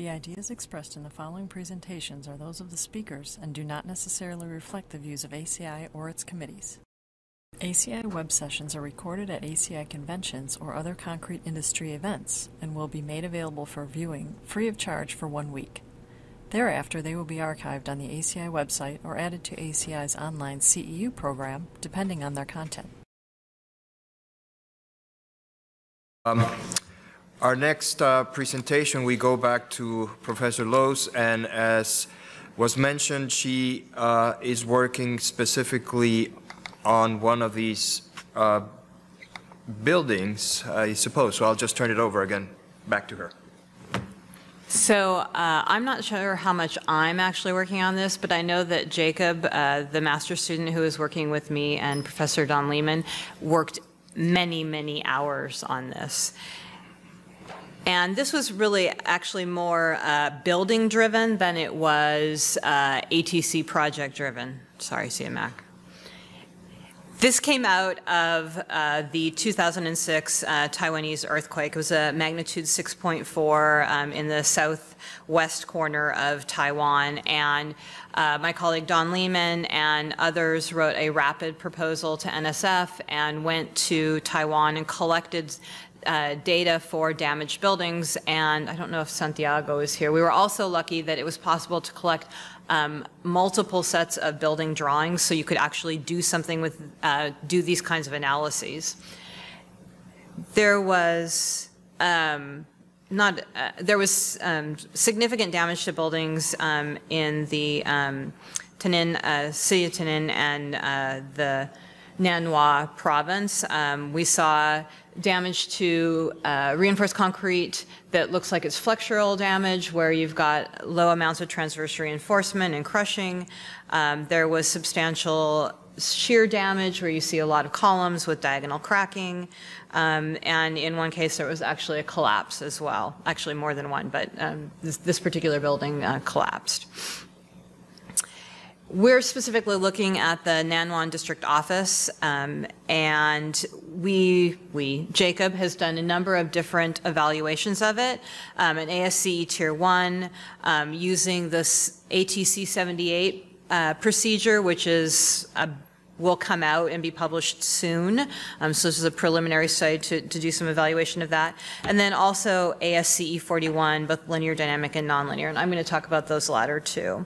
The ideas expressed in the following presentations are those of the speakers and do not necessarily reflect the views of ACI or its committees. ACI web sessions are recorded at ACI conventions or other concrete industry events and will be made available for viewing free of charge for 1 week. Thereafter, they will be archived on the ACI website or added to ACI's online CEU program, depending on their content. Our next presentation, we go back to Professor Lowes, and as was mentioned, she is working specifically on one of these buildings, I suppose. So I'll just turn it over again back to her. So I'm not sure how much I'm actually working on this, but I know that Jacob, the master's student who is working with me, and Professor Dawn Lehman worked many, many hours on this. And this was really actually more building driven than it was ATC project driven. Sorry, CMAC. This came out of the 2006 Taiwanese earthquake. It was a magnitude 6.4 in the southwest corner of Taiwan. And my colleague Dawn Lehman and others wrote a rapid proposal to NSF and went to Taiwan and collected data for damaged buildings. And I don't know if Santiago is here. We were also lucky that it was possible to collect multiple sets of building drawings, so you could actually do something with, do these kinds of analyses. There was significant damage to buildings in the Tainan, city of Tainan, and the Nanwan province. We saw damage to reinforced concrete that looks like it's flexural damage, where you've got low amounts of transverse reinforcement and crushing. There was substantial shear damage, where you see a lot of columns with diagonal cracking. And in one case, there was actually a collapse as well. Actually, more than one, but this particular building collapsed. We're specifically looking at the Nanwan district office, and Jacob has done a number of different evaluations of it, an ASCE Tier 1, using this ATC 78 procedure, which is will come out and be published soon. So this is a preliminary study to do some evaluation of that. And then also ASCE 41, both linear, dynamic, and nonlinear. And I'm going to talk about those latter two.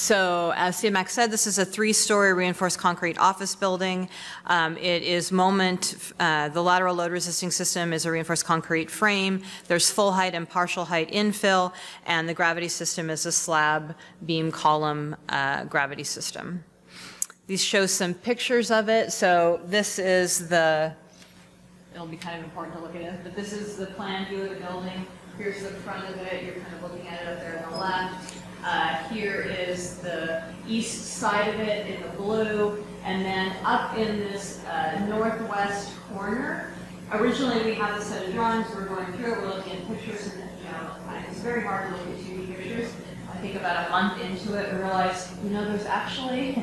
So as CMAC said, this is a three-story reinforced concrete office building. It is the lateral load resisting system is a reinforced concrete frame. There's full height and partial height infill, and the gravity system is a slab beam column gravity system. These show some pictures of it. So this is the, it'll be kind of important to look at it, but this is the plan view of the building. Here's the front of it. You're kind of looking at it up there on the left. Here is the east side of it in the blue, and then up in this northwest corner. Originally, we had a set of drawings we're going through. We're looking at pictures, and it's very hard to look at 2D pictures. I think about a month into it, we realized, there's actually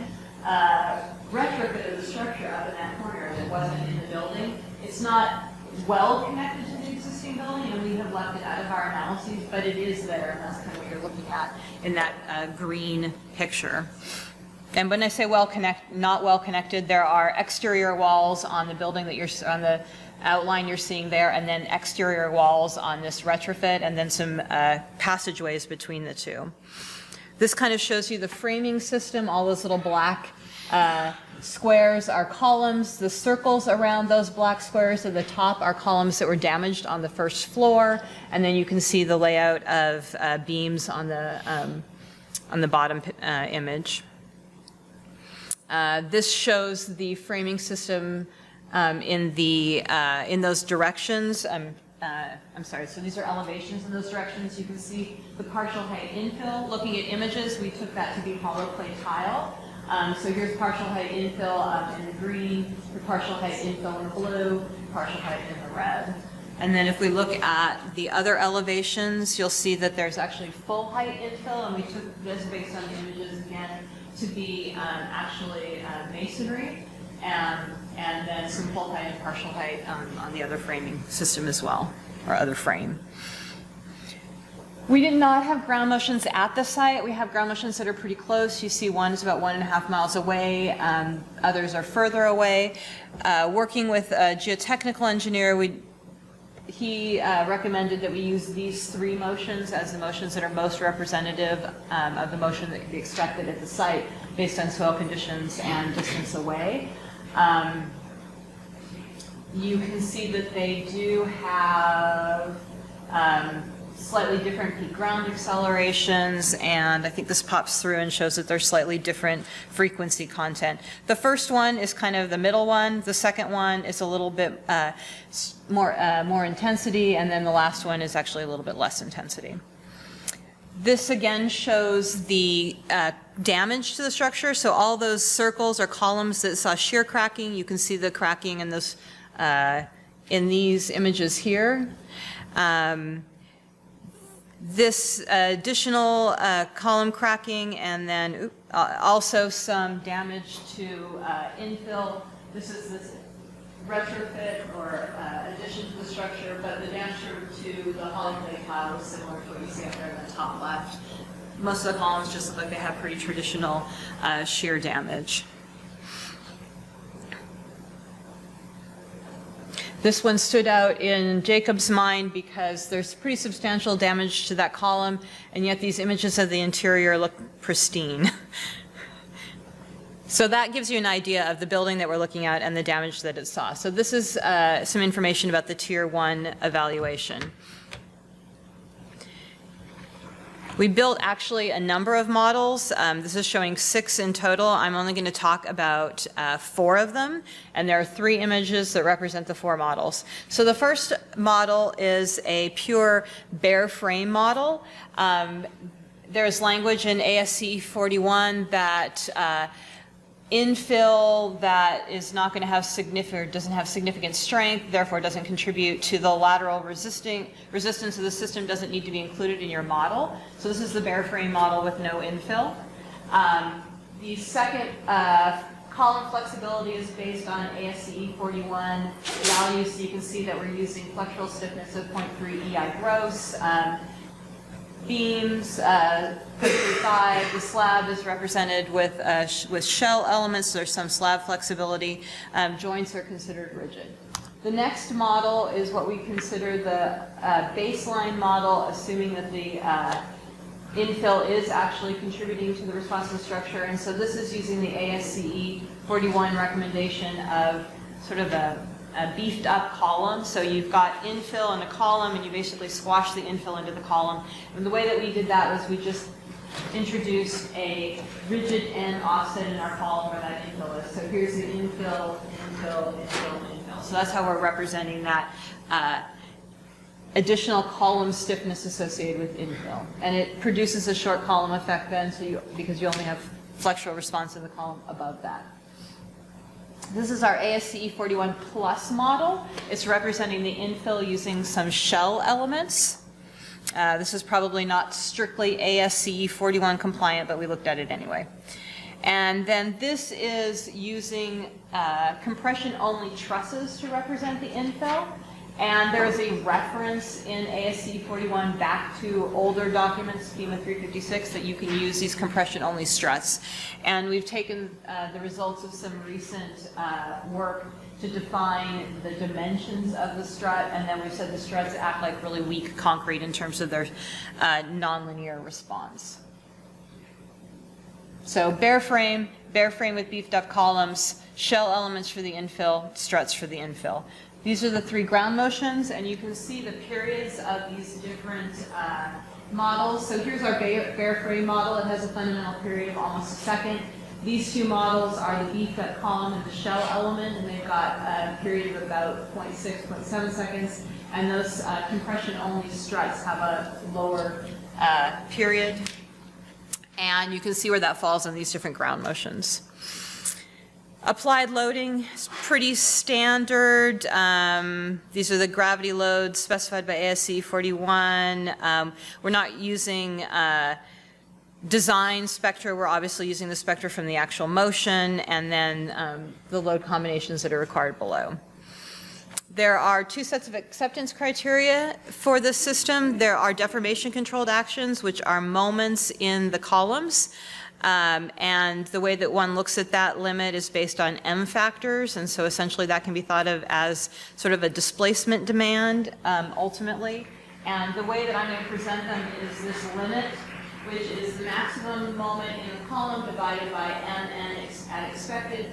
retrofit of the structure up in that corner that wasn't in the building. It's not well connected to the existing building, and we have left it out of our analyses, but it is there, and that's kind of what you're looking at in that green picture. And when I say well connected, not well connected, there are exterior walls on the building that you're on the outline you're seeing there, and then exterior walls on this retrofit, and then some passageways between the two. This kind of shows you the framing system. All those little black squares are columns. The circles around those black squares at the top are columns that were damaged on the first floor, and then you can see the layout of beams on the bottom image. This shows the framing system in those directions. I'm sorry, so these are elevations in those directions. You can see the partial height infill. Looking at images, we took that to be hollow clay tile. So here's partial height infill in the green, the partial height infill in the blue, partial height in the red. And then if we look at the other elevations, you'll see that there's actually full height infill, and we took this based on the images again to be actually masonry, and then some full height and partial height on the other framing system as well. or other frame. We did not have ground motions at the site. We have ground motions that are pretty close. You see one is about 1.5 miles away. Others are further away. Working with a geotechnical engineer, he recommended that we use these three motions as the motions that are most representative of the motion that could be expected at the site based on soil conditions and distance away. You can see that they do have slightly different peak ground accelerations, and I think this pops through and shows that there's slightly different frequency content. The first one is kind of the middle one, the second one is a little bit more intensity, and then the last one is actually a little bit less intensity. This again shows the damage to the structure, so all those circles are columns that saw shear cracking. You can see the cracking in, in these images here. This additional column cracking, and then also some damage to infill. This is this retrofit or addition to the structure, but the damage to the holly clay tile is similar to what you see up there in the top left. Most of the columns just look like they have pretty traditional shear damage. This one stood out in Jacob's mind because there's pretty substantial damage to that column, and yet these images of the interior look pristine. So that gives you an idea of the building that we're looking at and the damage that it saw. So this is some information about the Tier 1 evaluation. We built actually a number of models. This is showing 6 in total. I'm only going to talk about 4 of them, and there are 3 images that represent the 4 models. So the first model is a pure bare frame model. There's language in ASCE 41 that infill that is not going to have significant, doesn't have significant strength, therefore doesn't contribute to the lateral resistance of the system, doesn't need to be included in your model. So this is the bare frame model with no infill. The second column flexibility is based on ASCE 41 values. So you can see that we're using flexural stiffness of 0.3 EI gross. Beams, 0.35, the slab is represented with shell elements, so there's some slab flexibility. Joints are considered rigid. The next model is what we consider the baseline model, assuming that the infill is actually contributing to the responsive structure, and so this is using the ASCE 41 recommendation of sort of a beefed up column. So you've got infill in a column, and you basically squash the infill into the column. And the way that we did that was we just introduced a rigid end offset in our column where that infill is. So here's the infill, infill, infill, infill. So that's how we're representing that additional column stiffness associated with infill. And it produces a short column effect then, so because you only have flexural response in the column above that. This is our ASCE 41 plus model. It's representing the infill using some shell elements. This is probably not strictly ASCE 41 compliant, but we looked at it anyway. And then this is using compression-only trusses to represent the infill. And there is a reference in ASCE 41 back to older documents, FEMA 356, that you can use these compression-only struts. And we've taken the results of some recent work to define the dimensions of the strut, and then we've said the struts act like really weak concrete in terms of their nonlinear response. So bare frame with beefed-up columns, shell elements for the infill, struts for the infill. These are the 3 ground motions, and you can see the periods of these different models. So here's our bare frame model. It has a fundamental period of almost a second. These 2 models are the beefed up column and the shell element, and they've got a period of about 0.6, 0.7 seconds. And those compression-only struts have a lower period. And you can see where that falls on these different ground motions. Applied loading is pretty standard. These are the gravity loads specified by ASCE 41. We're not using design spectra. We're obviously using the spectra from the actual motion, and then the load combinations that are required below. There are two sets of acceptance criteria for this system. There are deformation-controlled actions, which are moments in the columns. And the way that one looks at that limit is based on M factors, and so essentially that can be thought of as sort of a displacement demand, ultimately. And the way that I'm going to present them is this limit, which is the maximum moment in the column divided by MN at expected,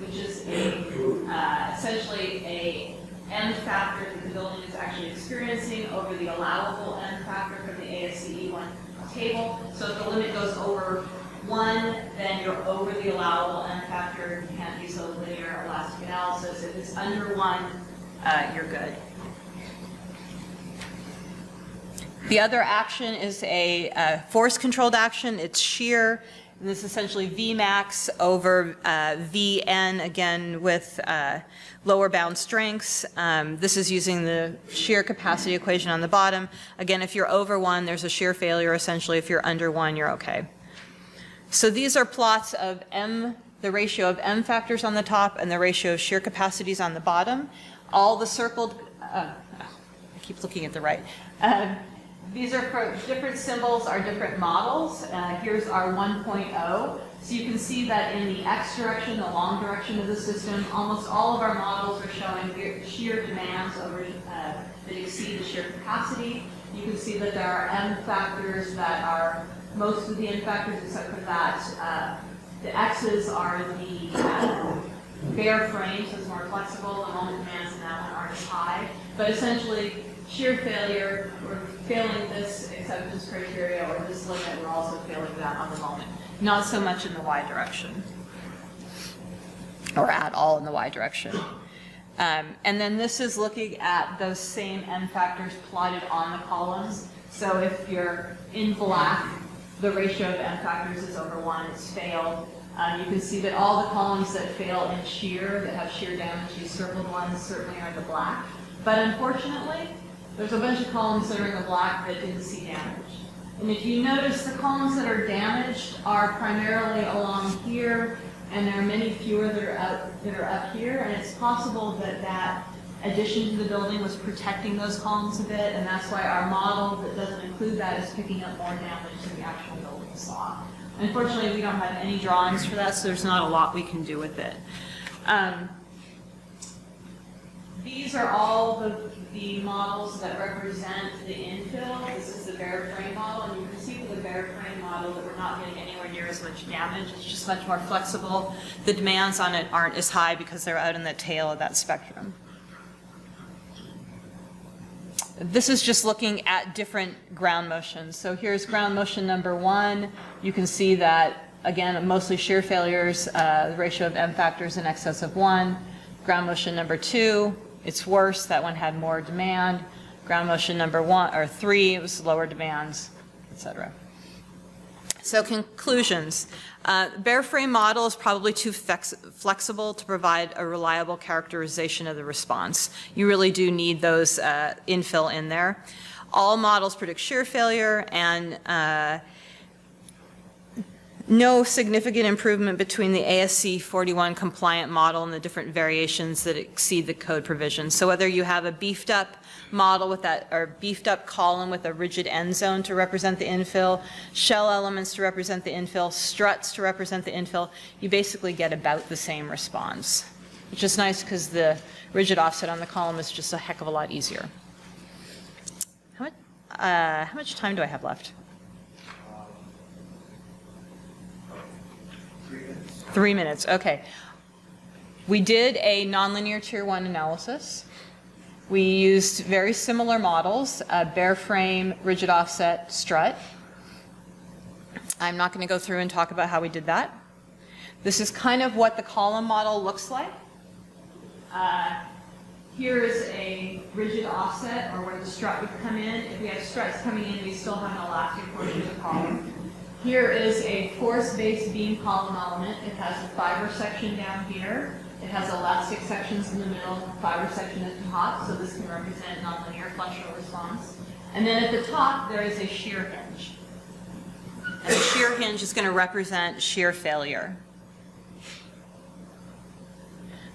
which is essentially a N factor that the building is actually experiencing over the allowable N factor from the ASCE 1 table. So if the limit goes over 1, then you're over the allowable N factor. You can't use a linear elastic analysis. If it's under 1, you're good. The other action is a force-controlled action. It's shear. And this is essentially Vmax over Vn, again, with lower bound strengths. This is using the shear capacity equation on the bottom. Again, if you're over 1, there's a shear failure, essentially. If you're under 1, you're okay. So these are plots of M, the ratio of M factors on the top and the ratio of shear capacities on the bottom. All the circled, I keep looking at the right. These are for different symbols, are different models. Here's our 1.0. So you can see that in the X direction, the long direction of the system, almost all of our models are showing shear demands over, that exceed the shear capacity. You can see that there are M factors that are most of the N factors, except for that. The X's are the bare frame, so it's more flexible. The moment demands in that one aren't as high. But essentially, shear failure, we're failing this acceptance criteria or this limit, we're also failing that on the moment. Not so much in the Y direction, or at all in the Y direction. And then this is looking at those same M factors plotted on the columns. So if you're in black, the ratio of M factors is over 1, it's failed. You can see that all the columns that fail in shear, that have shear damage, these circled ones certainly are the black. But unfortunately, there's a bunch of columns that are in the black that didn't see damage. And if you notice, the columns that are damaged are primarily along here, and there are many fewer that are up here, and it's possible that that addition to the building was protecting those columns a bit, and that's why our model that doesn't include that is picking up more damage than the actual building saw. Unfortunately, we don't have any drawings for that, so there's not a lot we can do with it. These are all the models that represent the infill. This is the bare frame model, and you can see with the bare frame model that we're not getting anywhere near as much damage. It's just much more flexible. The demands on it aren't as high because they're out in the tail of that spectrum. This is just looking at different ground motions. So here's ground motion number 1. You can see that, again, mostly shear failures, the ratio of M factors in excess of 1. Ground motion number 2, it's worse. That one had more demand. Ground motion number 3, it was lower demands, etc. So conclusions. Bare frame model is probably too flexible to provide a reliable characterization of the response. You really do need those infill in there. All models predict shear failure, and no significant improvement between the ASCE 41 compliant model and the different variations that exceed the code provisions. So whether you have a beefed up model with that, or beefed up column with a rigid end zone to represent the infill, shell elements to represent the infill, struts to represent the infill, you basically get about the same response, which is nice because the rigid offset on the column is just a heck of a lot easier. How much time do I have left? 3 minutes, okay. We did a nonlinear tier 1 analysis. We used very similar models, bare frame, rigid offset, strut. I'm not going to go through and talk about how we did that. This is kind of what the column model looks like. Here is a rigid offset, or where the strut would come in. If we have struts coming in, we still have an elastic portion of the column. Here is a force-based beam column element. It has a fiber section down here. It has elastic sections in the middle, fiber section at the top, so this can represent nonlinear flexural response. And then at the top, there is a shear hinge. And the shear hinge is going to represent shear failure.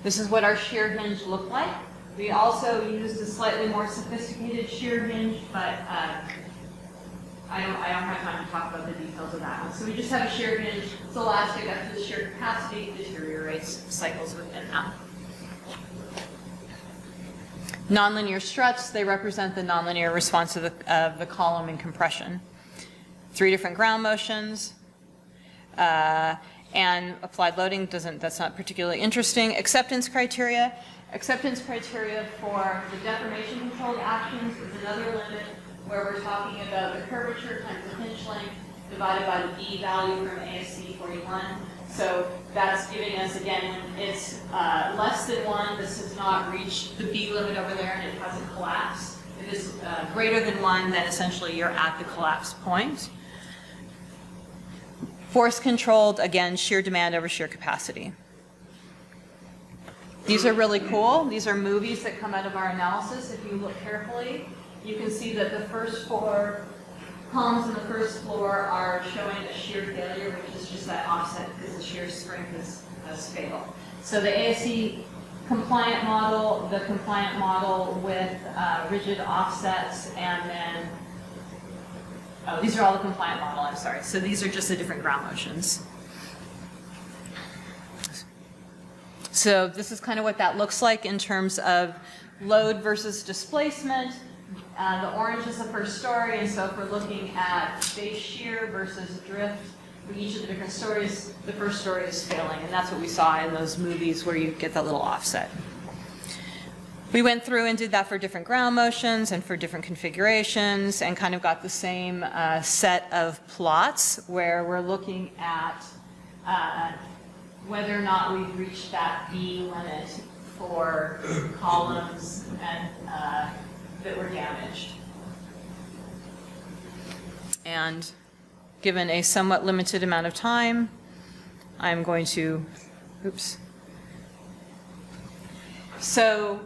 This is what our shear hinge looked like. We also used a slightly more sophisticated shear hinge, but I don't have time to talk about the details of that one. So we just have a shear hinge. It's elastic up to the shear capacity. Deteriorates, cycles within that. Nonlinear struts, they represent the nonlinear response of the column in compression. Three different ground motions. And applied loading doesn't, that's not particularly interesting. Acceptance criteria. Acceptance criteria for the deformation controlled actions is another limit where we're talking about the curvature times the hinge length divided by the B value from ASCE 41. So that's giving us, again, it's less than 1, this has not reached the B limit over there and it hasn't collapsed. If it's greater than 1, then essentially you're at the collapse point. Force controlled, again, shear demand over shear capacity. These are really cool. These are movies that come out of our analysis. If you look carefully, you can see that the first four columns on the first floor are showing a shear failure, which is just that offset because the shear strength is fatal. So the ASCE compliant model, the compliant model with rigid offsets, and then oh, these are all the compliant model, I'm sorry. So these are just the different ground motions. So this is kind of what that looks like in terms of load versus displacement. The orange is the first story, and so if we're looking at base shear versus drift for each of the different stories, the first story is failing, and that's what we saw in those movies where you get that little offset. We went through and did that for different ground motions and for different configurations and kind of got the same set of plots where we're looking at whether or not we've reached that B limit for columns and, that were damaged. And given a somewhat limited amount of time, I'm going to, oops. So,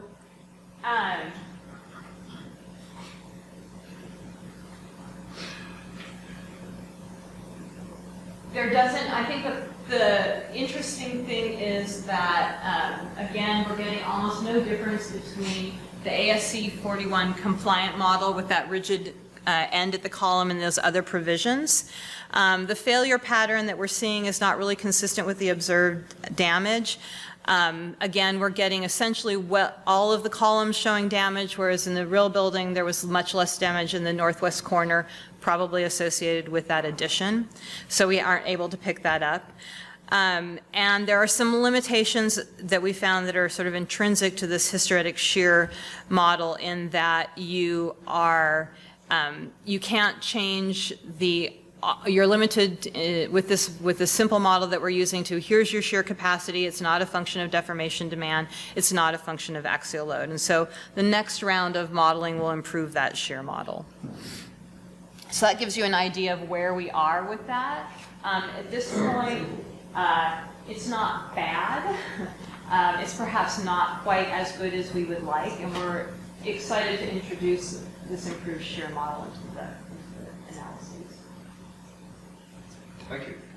there doesn't, I think the interesting thing is that, again, we're getting almost no difference between the ASCE 41 compliant model with that rigid end at the column and those other provisions. The failure pattern that we're seeing is not really consistent with the observed damage. Again, we're getting essentially all of the columns showing damage, whereas in the real building there was much less damage in the northwest corner, probably associated with that addition. So we aren't able to pick that up. And there are some limitations that we found that are sort of intrinsic to this hysteretic shear model in that you are, you can't change the, you're limited with this simple model that we're using to, here's your shear capacity, it's not a function of deformation demand, it's not a function of axial load. And so the next round of modeling will improve that shear model. So that gives you an idea of where we are with that. At this point, it's not bad. It's perhaps not quite as good as we would like, and we're excited to introduce this improved shear model into the analyses. Thank you.